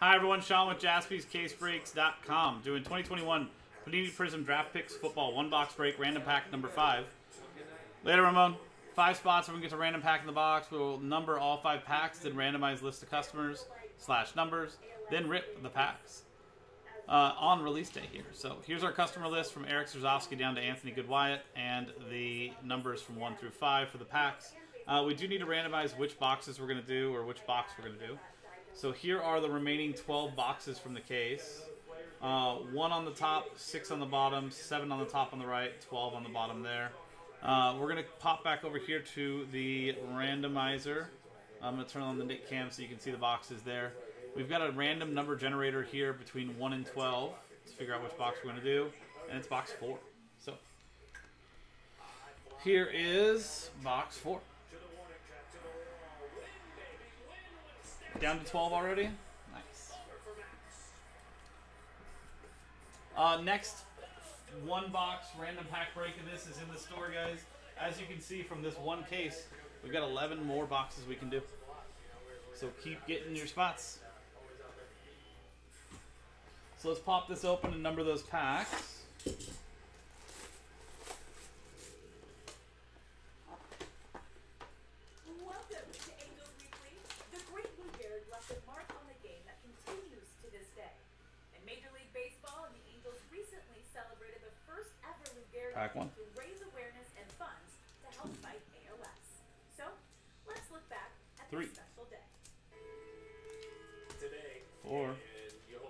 Hi everyone, Sean with JaspysCaseBreaks.com doing 2021 Panini Prism Draft Picks Football 1-box break, random pack number 5. Later, Ramon. 5 spots where we can get to random pack in the box. We will number all 5 packs, then randomize list of customers / numbers, then rip the packs on release day here. So here's our customer list from Eric Strzowski down to Anthony Goodwyatt and the numbers from 1 through 5 for the packs. We do need to randomize which boxes we're going to do or which box we're going to do. So here are the remaining 12 boxes from the case. 1 on the top, 6 on the bottom, 7 on the top on the right, 12 on the bottom there. We're going to pop back over here to the randomizer. I'm going to turn on the Nick Cam so you can see the boxes there. We've got a random number generator here between 1 and 12 to figure out which box we're going to do. And it's box 4. So here is box 4. Down to 12 already? Nice. Next 1-box random pack break of this is in the store, guys. As you can see from this one case, we've got 11 more boxes we can do. So keep getting your spots. So let's pop this open and number those packs. Pack 1. To raise awareness and funds to help fight ALS. So, let's look back at this special day. Today, 4, and your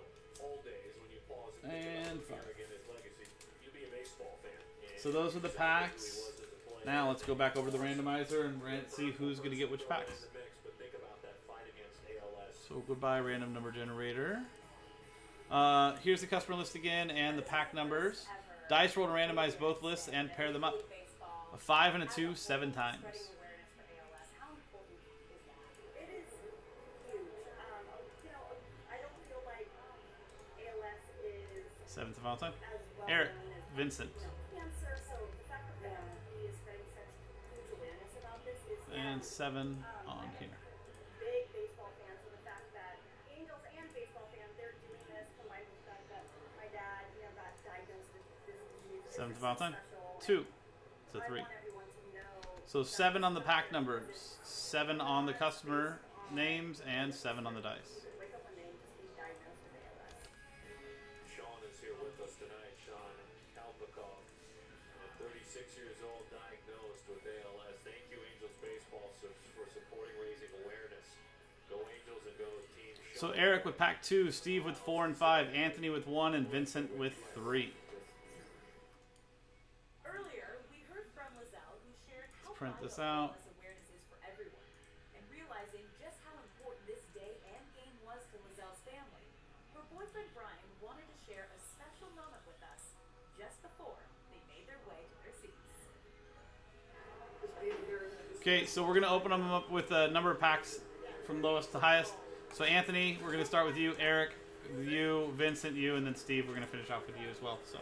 whole day is when you pause and think about again his legacy. You'll be a baseball fan. So those are the packs. Now let's go back over the randomizer and see who's going to get which packs. So goodbye random number generator. Here's the customer list again and the pack numbers. Dice roll to randomize both lists and pair them up. A 5 and a 2, 7 times. Seventh of all time. Eric Vincent. And 7 on here. Seventh of all time. 2 to 3. So 7 on the pack numbers, 7 on the customer names, and 7 on the dice. Sean is here with us tonight. Sean Kalpikov, 36 years old, diagnosed with ALS. Thank you, Angels Baseball, for supporting raising awareness. Go Angels and go team. So Eric with pack 2, Steve with 4 and 5, Anthony with 1, and Vincent with 3. Print this out. Okay, so we're going to open them up with a number of packs from lowest to highest. So Anthony, we're going to start with you. Eric, you. Vincent, you. And then Steve, we're going to finish off with you as well. So.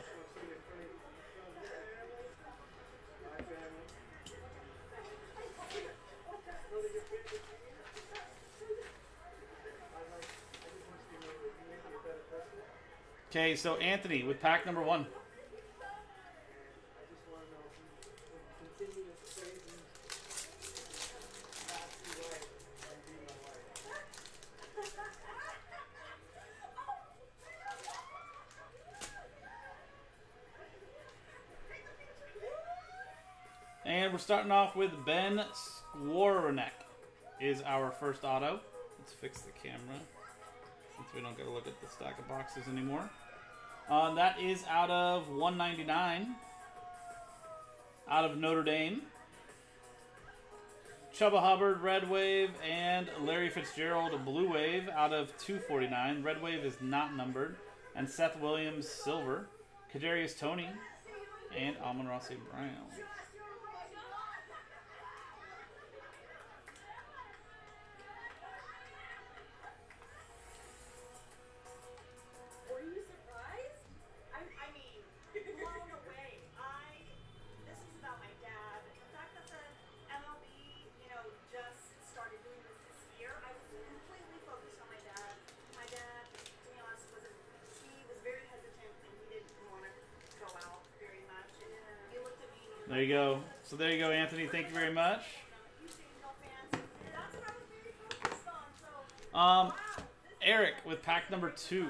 Okay, so Anthony with pack number 1. And we're starting off with Ben Skwaronek is our first auto. Let's fix the camera since we don't got to look at the stack of boxes anymore. That is out of 199, out of Notre Dame. Chuba Hubbard, Red Wave, and Larry Fitzgerald, Blue Wave, out of 249. Red Wave is not numbered. And Seth Williams, Silver. Kadarius Tony, and Alman Rossi, Brown. There you go. So there you go, Anthony. Thank you very much. Eric with pack number 2.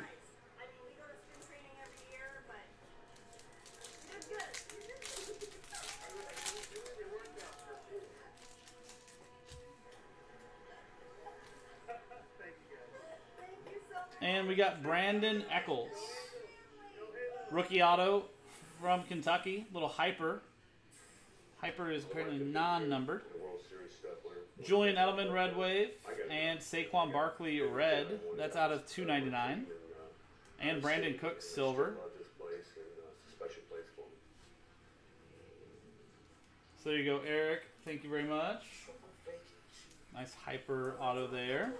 And we got Brandon Eccles, rookie auto from Kentucky. Little hyper. Hyper is apparently non-numbered. Julian Edelman, red wave, and Saquon Barkley, red. That's out of $2.99. And Brandon Cooks, silver. So there you go, Eric. Thank you very much. Nice hyper auto there.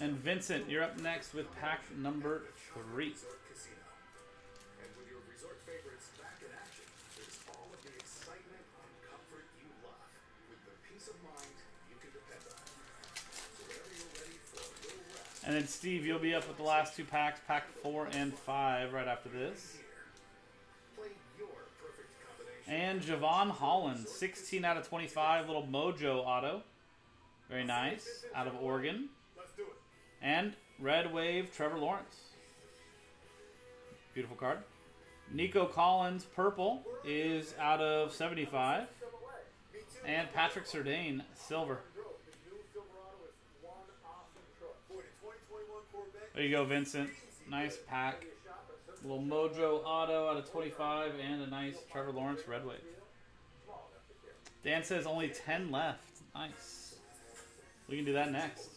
And Vincent, you're up next with pack number 3. And with your resort favorites back in action, there's all of the excitement and comfort you love with the peace of mind you can depend on. So whenever you're ready for a little rest. And then Steve, you'll be up with the last 2 packs, pack 4 and 5, right after this. And Javon Holland, 16 out of 25, little mojo auto. Very nice, out of Oregon. And red wave, Trevor Lawrence. Beautiful card. Nico Collins, purple, is out of 75. And Patrick Surtain, silver. There you go, Vincent. Nice pack. A little mojo auto out of 25 and a nice Trevor Lawrence red wave. Dan says only 10 left. Nice. We can do that next.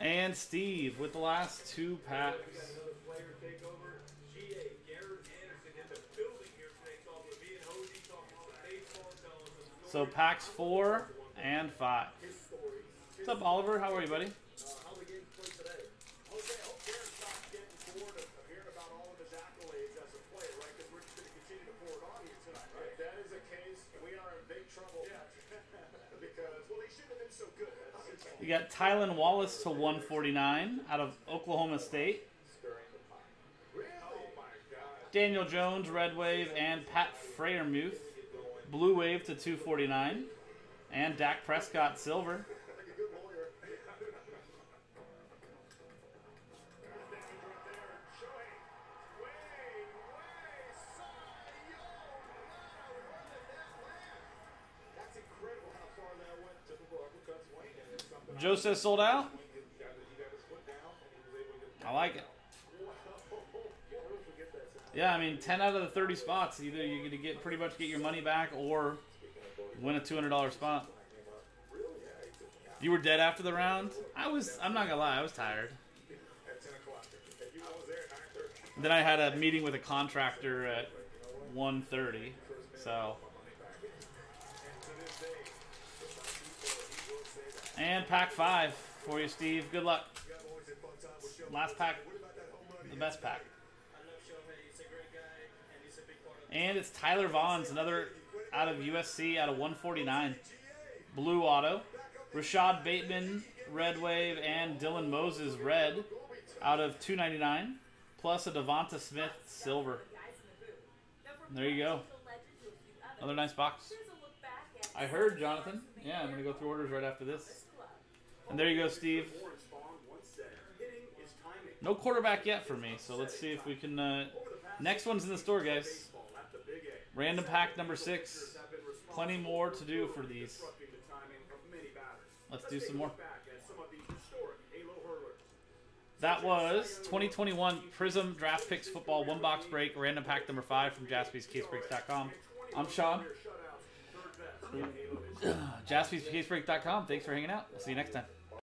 And Steve with the last 2 packs. So packs 4 and 5. What's up, Oliver? How are you, buddy? You got Tylan Wallace to 149 out of Oklahoma State. Daniel Jones, red wave, and Pat Freyermuth, blue wave to 249. And Dak Prescott, silver. Joe says sold out. I like it. Yeah, I mean, 10 out of the 30 spots. Either you're going to get pretty much get your money back or win a $200 spot. You were dead after the round? I'm not going to lie, I was tired. Then I had a meeting with a contractor at 1:30, so... And pack 5 for you, Steve. Good luck. Last pack, the best pack. And it's Tyler Vaughn's, another out of USC, out of 149. Blue auto. Rashad Bateman, red wave, and Dylan Moses, red, out of 299. Plus a Devonta Smith, silver. And there you go. Another nice box. I heard, Jonathan. Yeah, I'm going to go through orders right after this. And there you go, Steve. No quarterback yet for me, so let's see if we can... next one's in the store, guys. Random pack number 6. Plenty more to do for these. Let's do some more. That was 2021 Prism Draft Picks Football 1-Box Break, Random Pack number 5 from JaspysCaseBreaks.com. I'm Sean. JaspysCaseBreaks.com. Thanks for hanging out. We'll see you next time.